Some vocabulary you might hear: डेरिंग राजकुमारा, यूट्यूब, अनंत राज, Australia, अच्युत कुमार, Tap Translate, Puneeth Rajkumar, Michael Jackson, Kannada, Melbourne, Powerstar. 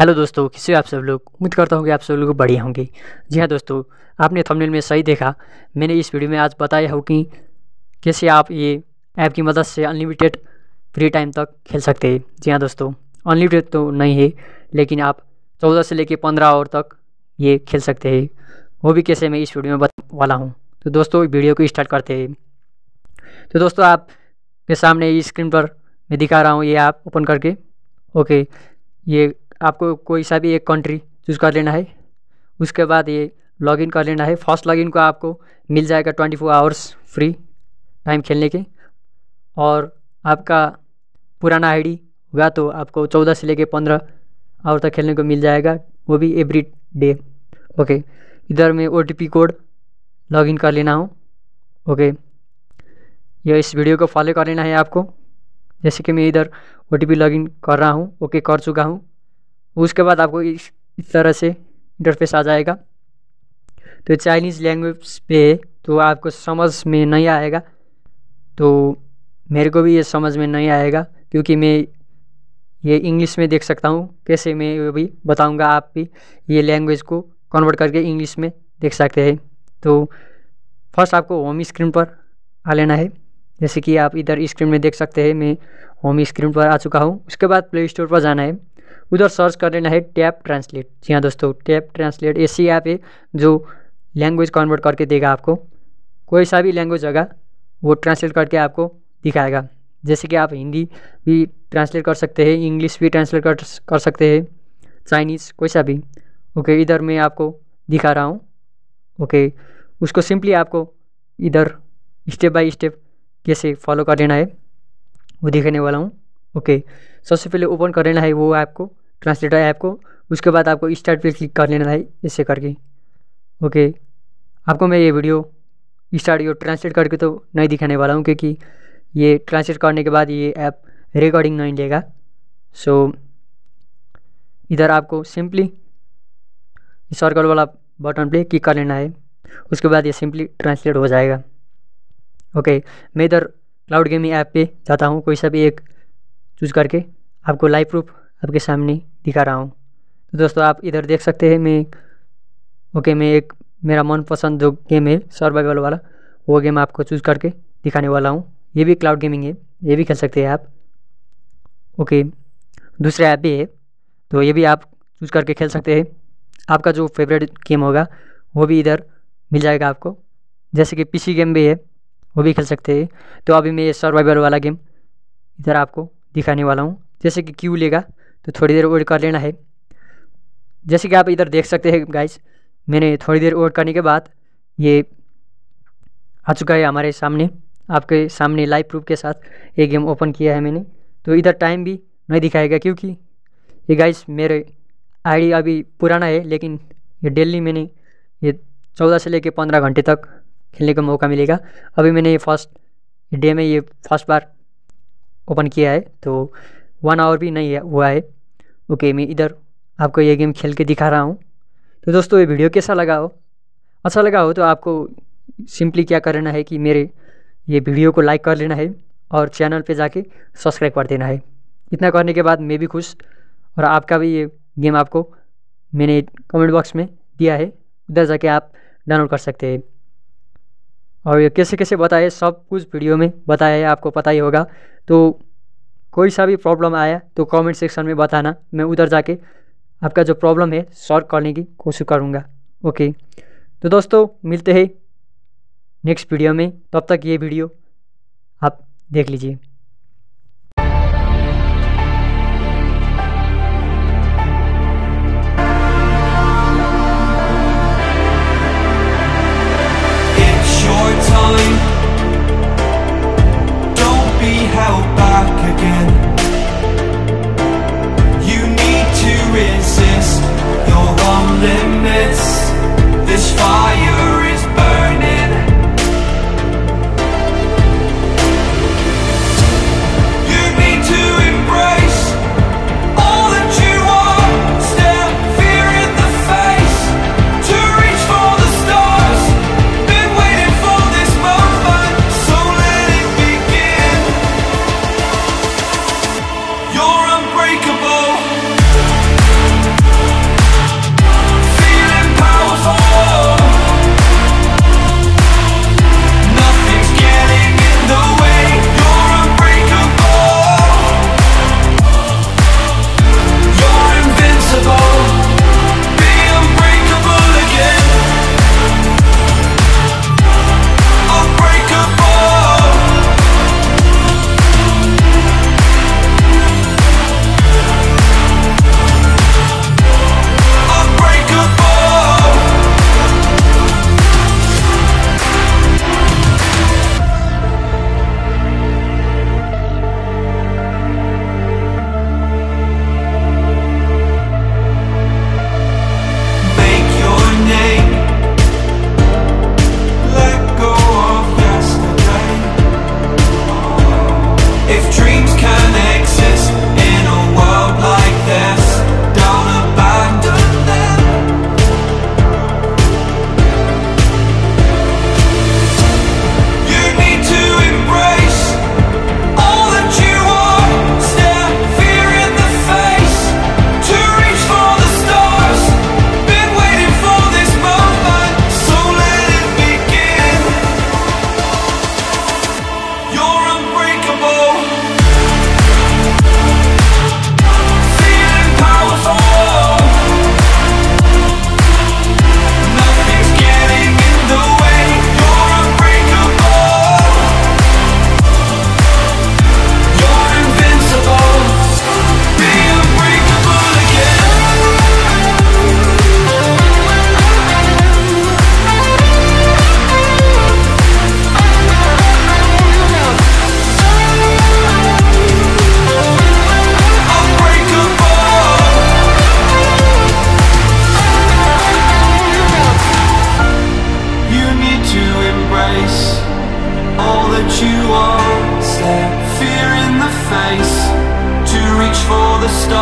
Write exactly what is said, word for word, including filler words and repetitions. Hello दोस्तों, किसी आप सब लोग, उम्मीद करता हूँ कि आप सब लोग बढ़िया होंगे। जी हाँ दोस्तों, आपने थंबनेल में सही देखा, मैंने इस वीडियो में आज बताया हो कि कैसे आप ये ऐप की मदद से अनलिमिटेड फ्री टाइम तक खेल सकते हैं। जी हाँ दोस्तों, अनलिमिटेड तो नहीं है, लेकिन आप चौदह से लेकर पंद्रह आवर तक ये खेल सकते हैं। वो भी कैसे, मैं इस वीडियो में बताने वाला हूँ। तो दोस्तों वीडियो को स्टार्ट करते हैं। तो दोस्तों आपके सामने स्क्रीन पर मैं दिखा रहा हूँ ये ऐप ओपन करके। ओके, ये आपको कोई सा भी एक कंट्री चूज़ कर लेना है। उसके बाद ये लॉगिन कर लेना है। फर्स्ट लॉगिन को आपको मिल जाएगा twenty four hours free time खेलने के, और आपका पुराना आईडी होगा तो आपको चौदह से लेकर पंद्रह आवर तक खेलने को मिल जाएगा, वो भी एवरी डे। ओके, इधर मैं ओटीपी कोड लॉगिन कर लेना हूँ। ओके, यह इस वीडियो को फॉलो कर लेना है आपको। जैसे कि मैं इधर ओटीपी लॉगिन कर रहा हूँ। ओके, कर चुका हूँ। उसके बाद आपको इस इस तरह से इंटरफेस आ जाएगा। तो चाइनीज़ लैंग्वेज पे है तो आपको समझ में नहीं आएगा, तो मेरे को भी ये समझ में नहीं आएगा क्योंकि मैं ये इंग्लिश में देख सकता हूँ। कैसे, मैं ये भी बताऊँगा। आप भी ये लैंग्वेज को कन्वर्ट करके इंग्लिश में देख सकते हैं। तो फर्स्ट आपको होम स्क्रीन पर आ लेना है। जैसे कि आप इधर स्क्रीन में देख सकते हैं, मैं होम स्क्रीन पर आ चुका हूँ। उसके बाद प्ले स्टोर पर जाना है, उधर सर्च कर लेना है टैप ट्रांसलेट। जी हाँ दोस्तों, टैप ट्रांसलेट ऐसी ऐप है जो लैंग्वेज कन्वर्ट करके देगा आपको। कोई सा भी लैंग्वेज होगा वो ट्रांसलेट करके आपको दिखाएगा। जैसे कि आप हिंदी भी ट्रांसलेट कर सकते हैं, इंग्लिश भी ट्रांसलेट कर कर सकते हैं, चाइनीज़, कोई सा भी। ओके, इधर मैं आपको दिखा रहा हूँ। ओके, उसको सिंपली आपको इधर स्टेप बाय स्टेप कैसे फॉलो कर लेना है वो दिखाने वाला हूँ। ओके, सबसे पहले ओपन कर लेना है वो ऐप को, ट्रांसलेटर ऐप को। उसके बाद आपको स्टार्ट पे क्लिक कर लेना है, ऐसे करके। ओके, आपको मैं ये वीडियो स्टार्ट यो ट्रांसलेट करके तो नहीं दिखाने वाला हूँ क्योंकि ये ट्रांसलेट करने के बाद ये ऐप रिकॉर्डिंग नहीं लेगा। सो इधर आपको सिंपली सर्कल वाला बटन पे क्लिक कर लेना है। उसके बाद ये सिंपली ट्रांसलेट हो जाएगा। ओके, मैं इधर क्लाउड गेमिंग ऐप पे जाता हूँ, कोई सा भी एक चूज़ करके आपको लाइव प्रूफ आपके सामने दिखा रहा हूँ। तो दोस्तों आप इधर देख सकते हैं, मैं ओके मैं एक मेरा मनपसंद जो गेम है सर्वाइवल वाला, वो गेम आपको चूज़ करके दिखाने वाला हूँ। ये भी क्लाउड गेमिंग है, ये भी खेल सकते हैं आप। ओके, दूसरा ऐप भी है तो ये भी आप चूज़ करके खेल सकते हैं। आपका जो फेवरेट गेम होगा वो भी इधर मिल जाएगा आपको। जैसे कि पीसी गेम भी है, वो भी खेल सकते हैं। तो अभी मैं ये सर्वाइवल वाला गेम इधर आपको दिखाने वाला हूँ। जैसे कि क्यू लेगा तो थोड़ी देर वेट कर लेना है। जैसे कि आप इधर देख सकते हैं गाइस, मैंने थोड़ी देर वेट करने के बाद ये आ चुका है हमारे सामने, आपके सामने लाइव प्रूफ के साथ ये गेम ओपन किया है मैंने। तो इधर टाइम भी नहीं दिखाएगा क्योंकि ये गाइस मेरे आईडी अभी पुराना है, लेकिन ये डेली मैंने ये चौदह से लेकर पंद्रह घंटे तक खेलने का मौका मिलेगा। अभी मैंने ये फर्स्ट डे में ये फर्स्ट बार ओपन किया है, तो वन आवर भी नहीं हुआ है। ओके, मैं इधर आपको ये गेम खेल के दिखा रहा हूँ। तो दोस्तों ये वीडियो कैसा लगा हो, अच्छा लगा हो तो आपको सिंपली क्या करना है कि मेरे ये वीडियो को लाइक कर लेना है और चैनल पे जाके सब्सक्राइब कर देना है। इतना करने के बाद मैं भी खुश, और आपका भी ये गेम आपको मैंने कमेंट बॉक्स में दिया है, उधर जाके आप डाउनलोड कर सकते हैं। और ये कैसे कैसे बताए सब कुछ वीडियो में बताया है, आपको पता ही होगा। तो कोई सा भी प्रॉब्लम आया तो कमेंट सेक्शन में बताना, मैं उधर जाके आपका जो प्रॉब्लम है सॉल्व करने की कोशिश करूँगा। ओके, तो दोस्तों मिलते हैं नेक्स्ट वीडियो में। तब तक ये वीडियो आप देख लीजिए। stars.